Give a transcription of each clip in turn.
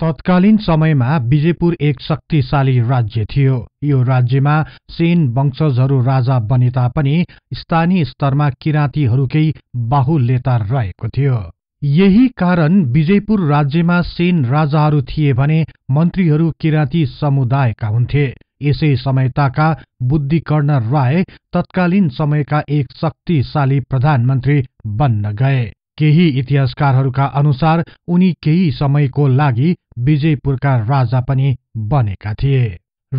तत्कालीन समयमा विजयपुर एक शक्तिशाली राज्य थियो। यो राज्यमा सेन वंशजहरू राजा बने तापनि स्थानीय स्तरमा किराँतीहरूकै बाहुल्यता रहेको थियो। यही कारण विजयपुर राज्यमा सेन राजाहरू थिए भने मन्त्रीहरू किराँती समुदायका हुन्थे। यसै समयताका बुद्धिकर्ण राय तत्कालीन समयका एक शक्तिशाली प्रधानमन्त्री बन्न गए। केही इतिहासकारहरूका अनुसार उनी केही समयको लागि विजयपुरका राजा पनि बनेका थिए।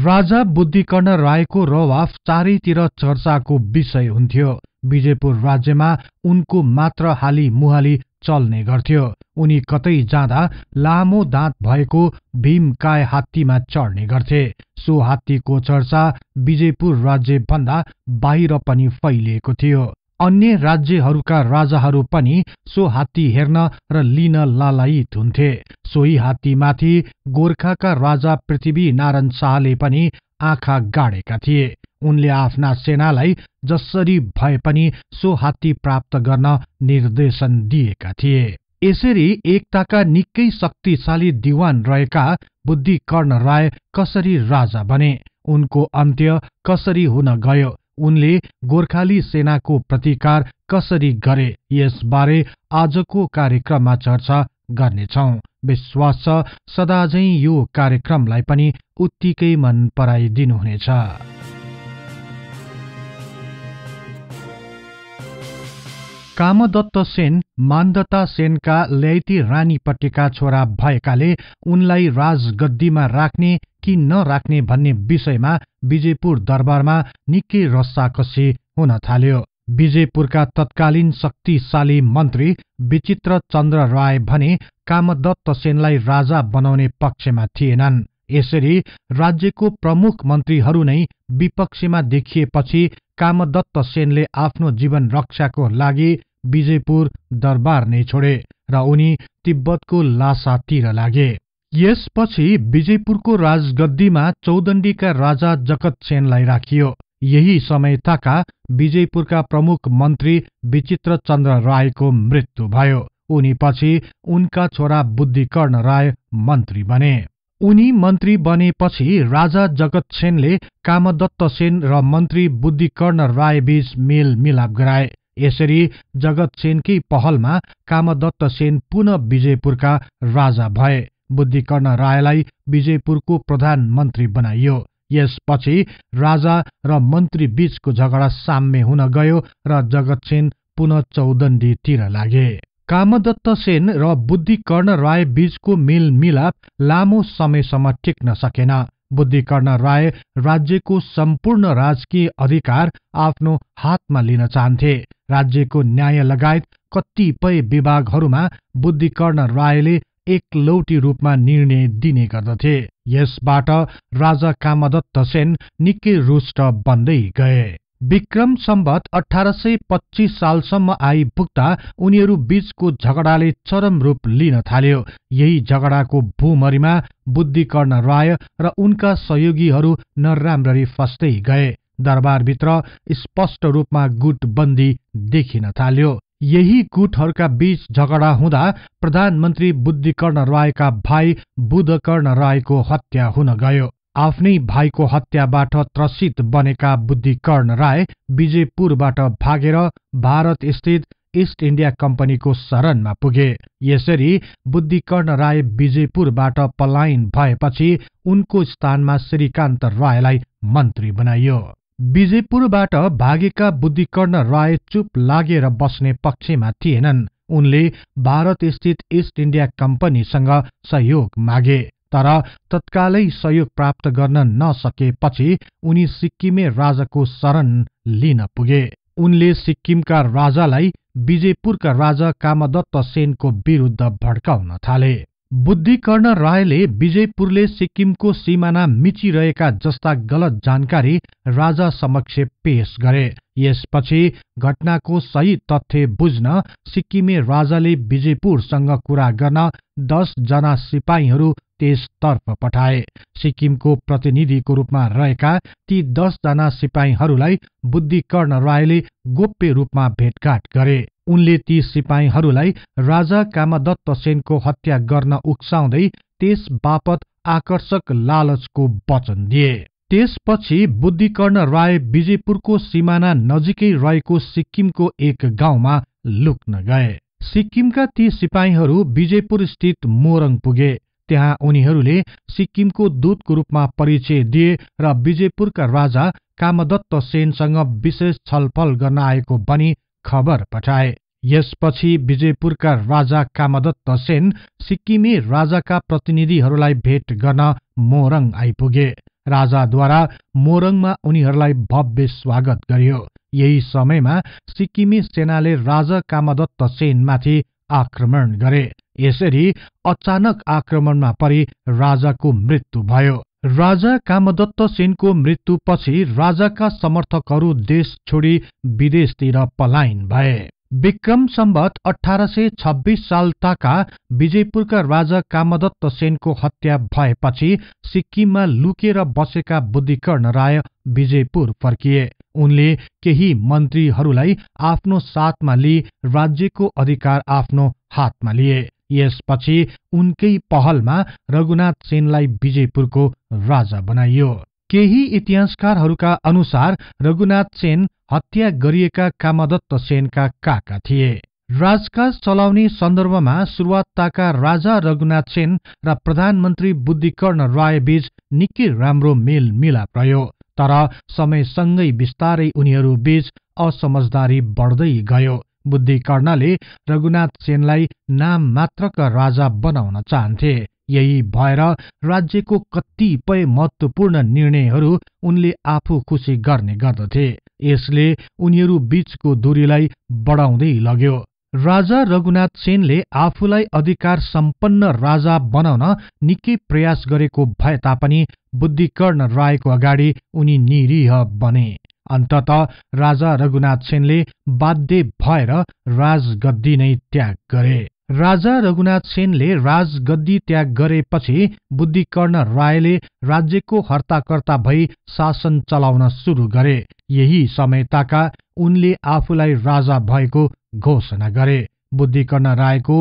राजा बुद्धिकर्ण रायको रवाफ चारैतिर चर्चाको विषय हुन्थ्यो। विजयपुर राज्यमा उनको मात्र हाली मुहाली चल्ने गर्थ्यो। उनी कतै जाँदा लामो दाँत भएको भीमकाय हात्तीमा चढ्ने गर्थे। सो हात्तीको चर्चा विजयपुर राज्यभन्दा बाहिर पनि फैलिएको थियो। अन्य राज्यहरूका राजाहरू पनि सो हात्ती हेर्न र लिन लालायित हुन्थे। सोही हात्तीमाथि गोर्खाका राजा पृथ्वी नारायण शाहले पनि आँखा गाडेका थिए। उनले आफ्ना सेनालाई जसरी भए पनि सो हात्ती प्राप्त गर्न निर्देशन दिएका थिए। यसरी एकताका निकै शक्तिशाली दिवान रहेका बुद्धिकर्ण राय कसरी राजा बने, उनको अन्त्य कसरी हुन गयो, उनले गोर्खाली सेनाको प्रतिकार कसरी गरे, यसबारे आजको कार्यक्रममा चर्चा गर्नेछौं। विश्वास छ सदाझै यो कार्यक्रमलाई पनि उत्तिकै मन पराइदिनुहुनेछ। कामदत्त सेन मान्दता सेनका ल्याइती रानीपट्टिका छोरा भएकाले उनलाई राजगद्दीमा राख्ने कि नराख्ने भन्ने विषयमा विजयपुर दरबारमा निकै रस्साकसी हुन थाल्यो। विजयपुरका तत्कालीन शक्तिशाली मन्त्री विचित्र चन्द्र राय भने कामदत्त सेनलाई राजा बनाउने पक्षमा थिएनन्। यसरी राज्यको प्रमुख मन्त्रीहरू नै विपक्षमा देखिएपछि कामदत्त सेनले आफ्नो जीवन रक्षाको लागि विजयपुर दरबार नै छोडे र उनी तिब्बतको लासातिर लागे। यसपछि विजयपुरको राजगद्दीमा चौदण्डीका राजा जगतसेनलाई राखियो। यही समयताका विजयपुरका प्रमुख मन्त्री विचित्र चन्द्र रायको मृत्यु भयो। उनी पछि उनका छोरा बुद्धिकर्ण राय मन्त्री बने। उनी मन्त्री बनेपछि राजा जगतसेनले कामदत्त सेन र मन्त्री बुद्धिकर्ण रायबीच मेलमिलाप गराए। यसरी जगतसेनकै पहलमा कामदत्त सेन पुनः विजयपुरका राजा भए। बुद्धिकर्ण रायलाई विजयपुरको प्रधानमन्त्री बनाइयो। यसपछि राजा र मन्त्रीबीचको झगडा साम्य हुन गयो र जगतसेन पुनः चौदण्डीतिर लागे। कामदत्त सेन र बुद्धिकर्ण राय बीचको मेलमिलाप लामो समयसम्म टिक्न सकेन। बुद्धिकर्ण राय राज्यको सम्पूर्ण राजकीय अधिकार आफ्नो हातमा लिन चाहन्थे। राज्यको न्याय लगायत कतिपय विभागहरूमा बुद्धिकर्ण रायले एकलौटी रूपमा निर्णय दिने गर्दथे। यसबाट राजा कामदत्त सेन निकै रुष्ट बन्दै गए। विक्रम सम्वत 1825 सालसम्म आइपुग्दा उनीहरू बीचको झगडाले चरम रूप लिन थाल्यो। यही झगडाको भूमरीमा बुद्धिकर्ण राय र उनका सहयोगीहरू नराम्ररी फस्दै गए। दरबारभित्र स्पष्ट रूपमा गुटबन्दी देखिन थाल्यो। यही गुटहरूका बीच झगडा हुँदा प्रधानमन्त्री बुद्धिकर्ण रायका भाइ बुधकर्ण रायको हत्या हुन गयो। आफ्नै भाइको हत्याबाट त्रसित बनेका बुद्धिकर्ण राय विजयपुरबाट भागेर भारत स्थित ईस्ट इन्डिया कम्पनीको शरणमा पुगे। यसरी बुद्धिकर्ण राय विजयपुरबाट पलायन भएपछि उनको स्थानमा श्रीकान्त रायलाई मन्त्री बनाइयो। विजयपुरबाट भागेका बुद्धिकर्ण राय चुप लागेर बस्ने पक्षमा थिएनन्। उनले भारत स्थित ईस्ट इन्डिया कम्पनीसँग सहयोग मागे, तर तत्कालै सहयोग प्राप्त गर्न नसकेपछि उनी सिक्किमे राजाको शरण लिन पुगे। उनले सिक्किमका राजालाई विजयपुरका राजा कामदत्त सेनको विरुद्ध भड्काउन थाले। बुद्धिकर्ण रायले विजयपुरले सिक्किमको सिमाना मिचिरहेका जस्ता गलत जानकारी राजा समक्ष पेश गरे। यसपछि घटनाको सही तथ्य बुझ्न सिक्किमे राजाले विजयपुरसँग कुरा गर्न 10 जना सिपाहीहरू त्यसतर्फ पठाए। सिक्किमको प्रतिनिधिको रूपमा रहेका ती 10 जना सिपाहीहरूलाई बुद्धिकर्ण रायले गोप्य रूपमा भेटघाट गरे। उनले ती सिपाहीहरूलाई राजा कामदत्त सेनको हत्या गर्न उक्साउँदै त्यस बापत आकर्षक लालचको वचन दिए। त्यसपछि बुद्धिकर्ण राय विजयपुरको सिमाना नजिकै रहेको सिक्किमको एक गाउँमा लुक्न गए। सिक्किमका ती सिपाहीहरू विजयपुर स्थित मोरङ पुगे। त्यहाँ उनीहरूले सिक्किमको दूतको रूपमा परिचय दिए र विजयपुरका राजा कामदत्त सेनसँग विशेष छलफल गर्न आएको भनी खबर पठाए। यसपछि विजयपुरका राजा कामदत्त सेन सिक्किमे राजाका प्रतिनिधिहरूलाई भेट गर्न मोरङ आइपुगे। राजाद्वारा मोरङमा उनीहरूलाई भव्य स्वागत गरियो। यही समयमा सिक्किमे सेनाले राजा कामदत्त सेनमाथि आक्रमण गरे। यसरी अचानक आक्रमणमा परि राजाको मृत्यु भयो। राजा कामदत्त सेनको मृत्युपछि राजाका समर्थकहरू देश छोडी विदेशतिर पलायन भए। विक्रम सम्वत 1826 साल ताका विजयपुरका राजा कामदत्त सेनको हत्या भएपछि सिक्किममा लुकेर बसेका बुद्धिकर्ण राय विजयपुर फर्किए। उनले केही मन्त्रीहरूलाई आफ्नो साथमा लिई राज्यको अधिकार आफ्नो हातमा लिए। यसपछि उनकै पहलमा रघुनाथ सेनलाई विजयपुरको राजा बनाइयो। केही इतिहासकारहरूका अनुसार रघुनाथ सेन हत्या गरिएका कामदत्त सेनका काका थिए। राजकाज चलाउने सन्दर्भमा सुरुवातका राजा रघुनाथ सेन र प्रधानमन्त्री बुद्धिकर्ण रायबीच निकै राम्रो मेलमिलाप रह्यो, तर समयसँगै बिस्तारै उनीहरू बीच असमझदारी बढ्दै गयो। बुद्धिकर्णले रघुनाथ सेनलाई नाम मात्रका राजा बनाउन चाहन्थे। यही भएर राज्यको कतिपय महत्त्वपूर्ण निर्णयहरू उनले आफू खुसी गर्ने गर्दथे। यसले उनीहरू बीचको दूरीलाई बढाउँदै लग्यो। राजा रघुनाथ सेनले आफूलाई अधिकार सम्पन्न राजा बनाउन निकै प्रयास गरेको भए तापनि बुद्धिकर्ण रायको अगाडि उनी निरीह बने। अन्ततः राजा रघुनाथ सेनले बाध्य भएर राजगद्दी नै त्याग गरे। राजा रघुनाथ सेनले राजगद्दी त्याग गरेपछि बुद्धिकर्ण रायले राज्यको हर्ताकर्ता भई शासन चलाउन सुरु गरे। यही समय ताका उनले आफूलाई राजा भएको घोषणा गरे। बुद्धिकर्ण रायको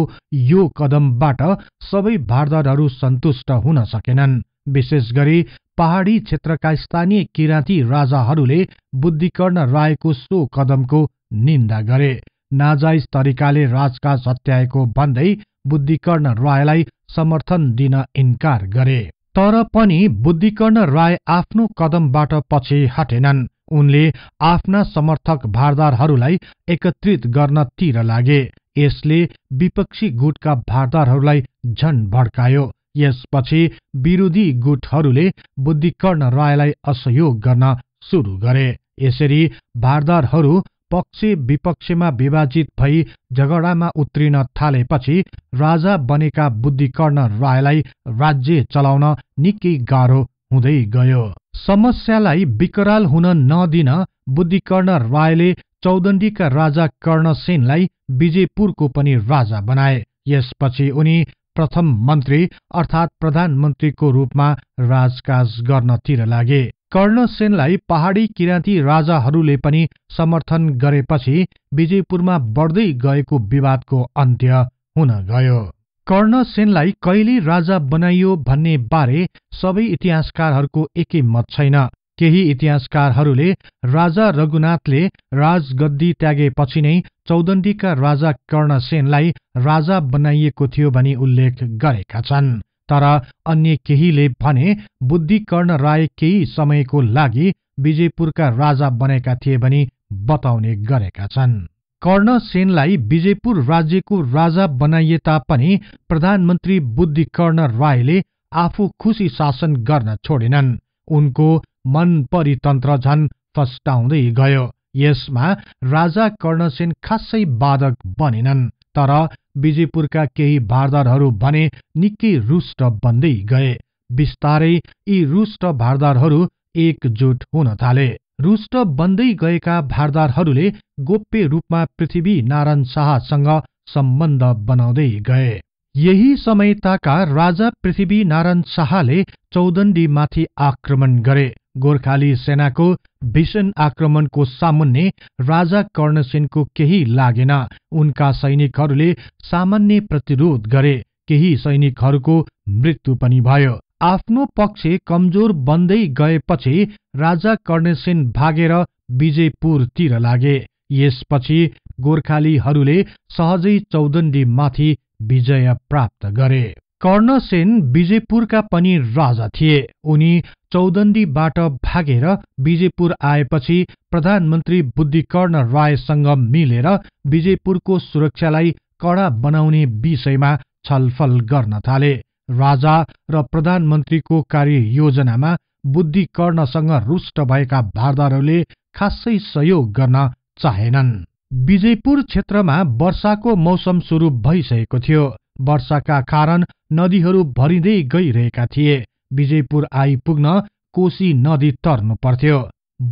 यो कदमबाट सबै भारदारहरू सन्तुष्ट हुन सकेनन्। विशेष गरी पहाडी क्षेत्रका स्थानीय किराँती राजाहरूले बुद्धिकर्ण रायको सो कदमको निन्दा गरे। नाजायज तरिकाले राजकाज हत्याएको भन्दै बुद्धिकर्ण रायलाई समर्थन दिन इन्कार गरे। तर पनि बुद्धिकर्ण राय आफ्नो कदमबाट पछि हटेनन्। उनले आफ्ना समर्थक भारदारहरूलाई एकत्रित गर्नतिर लागे। यसले विपक्षी गुटका भारदारहरूलाई झन भड्कायो। यसपछि विरोधी गुटहरूले बुद्धिकर्ण रायलाई असहयोग गर्न सुरु गरे। यसरी भारदारहरू पक्ष विपक्षमा विभाजित भई झगडामा उत्रिन थालेपछि राजा बनेका बुद्धिकर्ण रायलाई राज्य चलाउन निकै गाह्रो हुँदै गयो। समस्यालाई विकराल हुन नदिन बुद्धिकर्ण रायले चौदण्डीका राजा कर्णसेनलाई विजयपुरको पनि राजा बनाए। यसपछि उनी प्रथम मन्त्री अर्थात् प्रधानमन्त्रीको रूपमा राजकाज गर्नतिर लागे। कर्णसेनलाई पहाडी किराँती राजाहरूले पनि समर्थन गरेपछि विजयपुरमा बढ्दै गएको विवादको अन्त्य हुन गयो। कर्णसेनलाई कहिले राजा बनाइयो भन्ने बारे सबै इतिहासकारहरूको एकै मत छैन। केही इतिहासकारहरूले राजा रघुनाथले राजगद्दी त्यागेपछि नै चौदण्डीका राजा कर्णसेनलाई राजा बनाइएको थियो भनी उल्लेख गरेका छन्। तर अन्य केहीले भने बुद्धिकर्ण राय केही समयको लागि विजयपुरका राजा बनेका थिए भनी बताउने गरेका छन्। कर्णसेनलाई विजयपुर राज्यको राजा बनाइए तापनि प्रधानमन्त्री बुद्धिकर्ण रायले आफू खुसी शासन गर्न छोडेनन्। उनको मन परितन्त्र झन फस्टाउँदै गयो। यसमा राजा कर्णसेन खासै बाधक बनेनन्, तर विजयपुरका केही भारदारहरू भने निकै रुष्ट बन्दै गए। बिस्तारै यी रुष्ट भारदारहरू एकजुट हुन थाले। रुष्ट बन्दै गएका भारदारहरूले गोप्य रूपमा पृथ्वी नारायण शाहसँग सम्बन्ध बनाउँदै गए। यही समय ताका राजा पृथ्वी नारायण शाहले चौदण्डीमाथि आक्रमण गरे। गोर्खाली सेनाको भीषण आक्रमणको सामुन्ने राजा कर्णसेनको केही लागेन। उनका सैनिकहरूले सामान्य प्रतिरोध गरे। केही सैनिकहरूको मृत्यु पनि भयो। आफ्नो पक्ष कमजोर बन्दै गएपछि राजा कर्णसेन भागेर विजयपुरतिर लागे। यसपछि गोर्खालीहरूले सहजै चौदण्डीमाथि विजय प्राप्त गरे। कर्णसेन विजयपुरका पनि राजा थिए। उनी चौदण्डीबाट भागेर विजयपुर आएपछि प्रधानमन्त्री बुद्धिकर्ण रायसँग मिलेर विजयपुरको सुरक्षालाई कडा बनाउने विषयमा छलफल गर्न थाले। राजा र प्रधानमन्त्रीको कार्ययोजनामा बुद्धिकर्णसँग रुष्ट भएका भारदारहरूले खासै सहयोग गर्न चाहेनन्। विजयपुर क्षेत्रमा वर्षाको मौसम सुरु भइसकेको थियो। वर्षाका कारण नदीहरू भरिँदै गइरहेका थिए। विजयपुर आइपुग्न कोशी नदी तर्नु पर्थ्यो।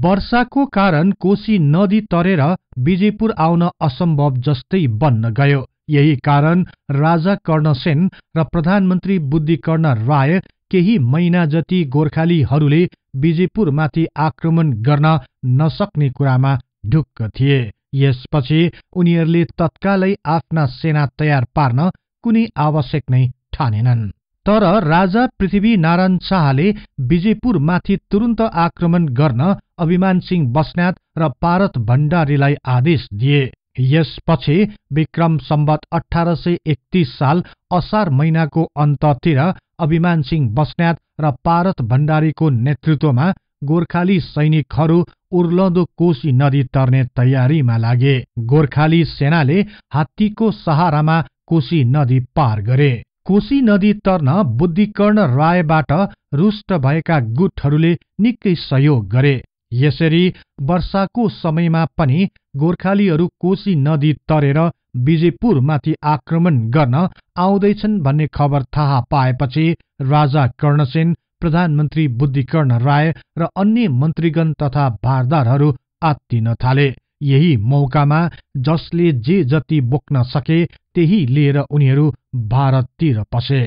वर्षाको कारण कोशी नदी तरेर विजयपुर आउन असम्भव जस्तै बन्न गयो। यही कारण राजा कर्णसेन र प्रधानमन्त्री बुद्धिकर्ण राय केही महिना जति गोर्खालीहरूले विजयपुरमाथि आक्रमण गर्न नसक्ने कुरामा ढुक्क थिए। यसपछि उनीहरूले तत्कालै आफ्ना सेना तयार पार्न कुनै आवश्यक नै ठानेनन्। तर राजा पृथ्वी नारायण शाहले विजयपुरमाथि तुरन्त आक्रमण गर्न अभिमान सिंह बस्नेत र पारत भण्डारीलाई आदेश दिए। यसपछि विक्रम सम्वत 1831 साल असार महिनाको अन्ततिर अभिमान सिंह बस्नेत र पारत भण्डारीको नेतृत्वमा गोर्खाली सैनिकहरू उर्लदो कोशी नदी तर्ने तयारीमा लागे। गोर्खाली सेनाले हात्तीको सहारामा कोशी नदी पार गरे। कोशी नदी तर्न बुद्धिकर्ण रायबाट रुष्ट भएका गुटहरूले निकै सहयोग गरे। यसरी वर्षाको समयमा पनि गोर्खालीहरू कोशी नदी तरेर विजयपुरमाथि आक्रमण गर्न आउँदैछन् भन्ने खबर थाहा पाएपछि राजा कर्णसेन, प्रधानमन्त्री बुद्धिकर्ण राय र अन्य मन्त्रीगण तथा भारदारहरू आत्तिन थाले। यही मौकामा जसले जे जति बोक्न सके त्यही लिएर उनीहरू भारततिर पसे।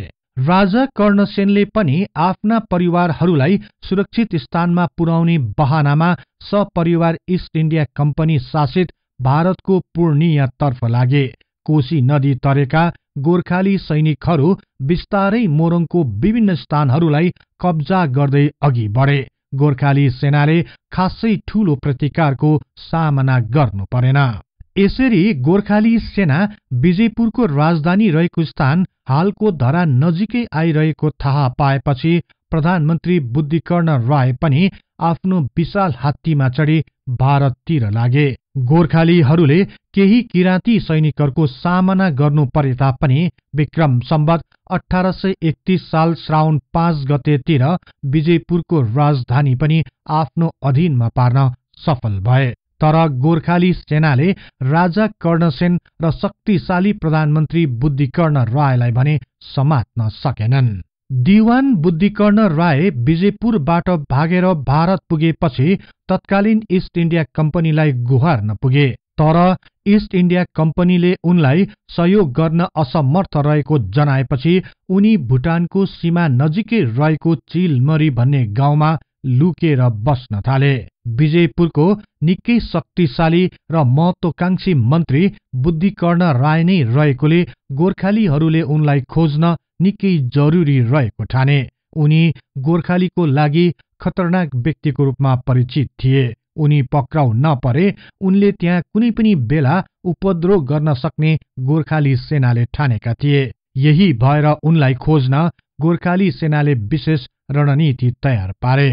राजा कर्णसेनले पनि आफ्ना परिवारहरूलाई सुरक्षित स्थानमा पुर्याउने बहानामा सपरिवार ईस्ट इंडिया कंपनी शासित भारतको पूर्णियातर्फ लागे। कोशी नदी तरेका गोर्खाली सैनिकहरू बिस्तारै मोरङको विभिन्न स्थानहरूलाई कब्जा गर्दै अघि बढे। गोर्खाली सेनाले खासै ठूलो प्रतिकारको सामना गर्नु परेन। यसरी गोर्खाली सेना विजयपुरको राजधानी रहेको स्थान हालको धरान नजिकै आइरहेको थाहा पाएपछि प्रधानमन्त्री बुद्धिकर्ण राय पनि आफ्नो विशाल हात्तीमा चढी भारततिर लागे। गोर्खालीहरूले केही किराँती सैनिकहरूको सामना गर्नु परे तापनि विक्रम सम्वत 1831 साल श्रावण 5 गतेतिर विजयपुरको राजधानी पनि आफ्नो अधीनमा पार्न सफल भए। तर गोर्खाली सेनाले राजा कर्णसेन र शक्तिशाली प्रधानमन्त्री बुद्धिकर्ण रायलाई भने समात्न सकेनन्। दिवान बुद्धिकर्ण राय विजयपुरबाट भागेर भारत पुगेपछि तत्कालीन ईस्ट इंडिया कंपनीलाई गुहार्न पुगे। तर ईस्ट इंडिया कंपनीले उनलाई सहयोग गर्न असमर्थ रहेको जनाएपछि उनी भुटानको सीमा नजिकै रहेको चिलमरी भन्ने गाउँमा लुकेर बस्न थाले। विजयपुरको निकै शक्तिशाली र महत्वाकांक्षी मन्त्री बुद्धिकर्ण राय नै रहेकोले गोर्खालीहरूले उनलाई खोज्न निकै जरुरी रहेको ठाने। उनी गोर्खालीको लागि खतरनाक व्यक्तिको रूपमा परिचित थिए। उनी पक्राउ नपरे उनले त्यहाँ कुनै पनि बेला उपद्रव गर्न सक्ने गोर्खाली सेनाले ठानेका थिए। यही भएर उनलाई खोज्न गोर्खाली सेनाले विशेष रणनीति तयार पारे।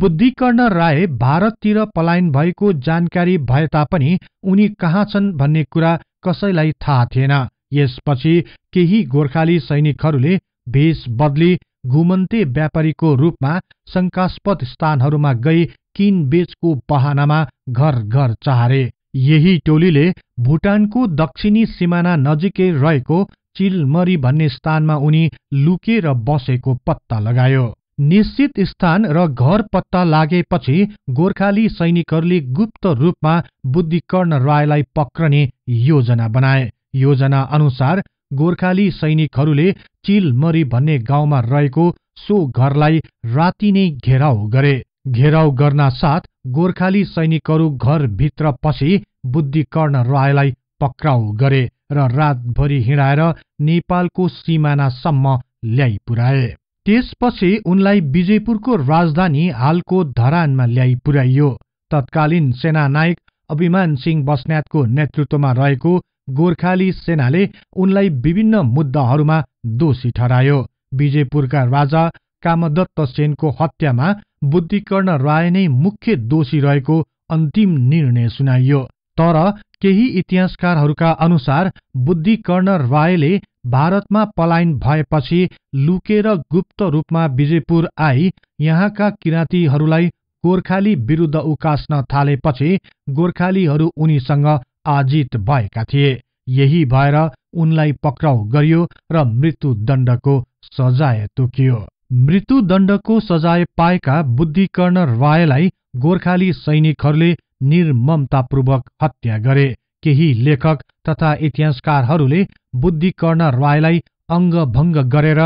बुद्धिकर्ण राय भारततिर पलायन भएको जानकारी भए तापनि उनी कहाँ छन् भन्ने कुरा कसैलाई थाहा थिएन। यसपछि केही गोर्खाली सैनिकहरूले भेष बदली घुमन्ते व्यापारीको रूपमा शंकास्पद स्थानहरूमा गई किनबेचको बहानामा घर घर चारे। यही टोलीले भुटानको दक्षिणी सिमाना नजिकै रहेको चिलमरी भन्ने स्थानमा उनी लुकेर बसेको पत्ता लगायो। निश्चित स्थान र घर पत्ता लागेपछि गोर्खाली सैनिकहरूले गुप्त रूपमा बुद्धिकर्ण रायलाई पक्रने योजना बनाए। योजना अनुसार गोर्खाली सैनिकहरूले चिलमरी भन्ने गाउँमा रहेको सो घरलाई राति नै घेराउ गरे। घेराउ गर्न साथ गोर्खाली सैनिकहरू घरभित्र पसी बुद्धिकर्ण रायलाई पक्राउ गरे र रातभरि हिँडाएर नेपालको सिमानासम्म ल्याई पुर्याए। त्यसपछि उनलाई विजयपुरको राजधानी हालको धरानमा ल्याई पुर्याइयो। तत्कालीन सेनानायक अभिमान सिंह बस्नेतको नेतृत्वमा रहेको गोर्खाली सेनाले उनलाई विभिन्न मुद्दाहरूमा दोषी ठहरायो। विजयपुरका राजा कामदत्त सेनको हत्यामा बुद्धिकर्ण राय नै मुख्य दोषी रहेको अन्तिम निर्णय सुनाइयो। तर केही इतिहासकारहरूका अनुसार बुद्धिकर्ण रायले भारतमा पलायन भएपछि लुकेर गुप्त रूपमा विजयपुर आई यहाँका किराँतीहरूलाई गोर्खाली विरुद्ध उकास्न थालेपछि गोर्खालीहरू उनीसँग आजित भएका थिए। यही भएर उनलाई पक्राउ गरियो र मृत्युदण्डको सजाय तोकियो। मृत्युदण्डको सजाय पाएका बुद्धिकर्ण रायलाई गोर्खाली सैनिकहरूले निर्ममतापूर्वक हत्या गरे। केही लेखक तथा इतिहासकारहरूले बुद्धिकर्ण रायलाई अङ्गभङ्ग गरेर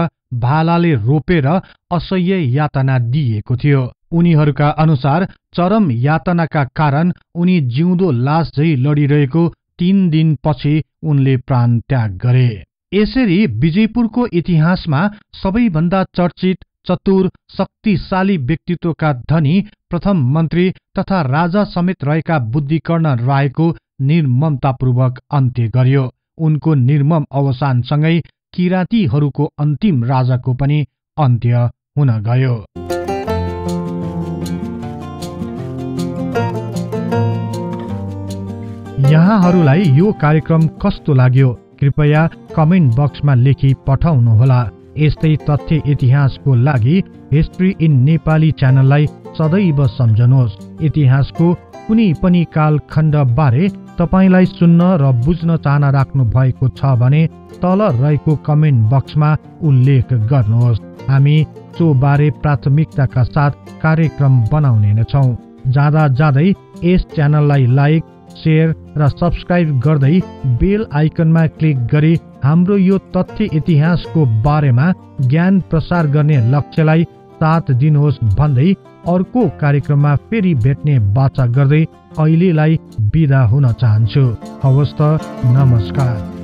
भालाले रोपेर असह्य यातना दिएको थियो। उनीहरूका अनुसार चरम यातनाका कारण उनी जिउँदो लास झै लडिरहेको 3 दिनपछि उनले प्राण त्याग गरे। यसरी विजयपुरको इतिहासमा सबैभन्दा चर्चित, चतुर, शक्तिशाली व्यक्तित्वका धनी प्रथम मन्त्री तथा राजा समेत रहेका बुद्धिकर्ण रायको निर्ममतापूर्वक अन्त्य गरियो। उनको निर्मम अवसानसँगै किराँतीहरूको अन्तिम राजाको पनि अन्त्य हुन गयो। यहाँहरूलाई यो कार्यक्रम कस्तो लाग्यो कृपया कमेन्ट बक्समा लेखी पठाउनुहोला। यस्तै तथ्य इतिहासको लागि हिस्ट्री इन नेपाली च्यानललाई सदैव सम्झनुहोस्। इतिहासको कुनै पनि कालखण्ड बारे तपाईलाई सुन्न र बुझ्न चाहना राख्नु भएको छ भने तल रहेको कमेन्ट बक्समा उल्लेख गर्नुहोस्। हामी सो बारे प्राथमिकताका साथ कार्यक्रम बनाउने नै छौँ। जाँदा जाँदै यस च्यानललाई लाइक, शेयर र सब्सक्राइब गर्दै बेल आइकनमा क्लिक गरी हाम्रो यो तथ्य इतिहासको बारेमा ज्ञान प्रसार गर्ने लक्ष्यलाई साथ दिनुहोस् भन्दै अर्को कार्यक्रममा फेरि भेट्ने वाचा गर्दै अहिलेलाई बिदा हुन चाहन्छु। हवस् त, नमस्कार।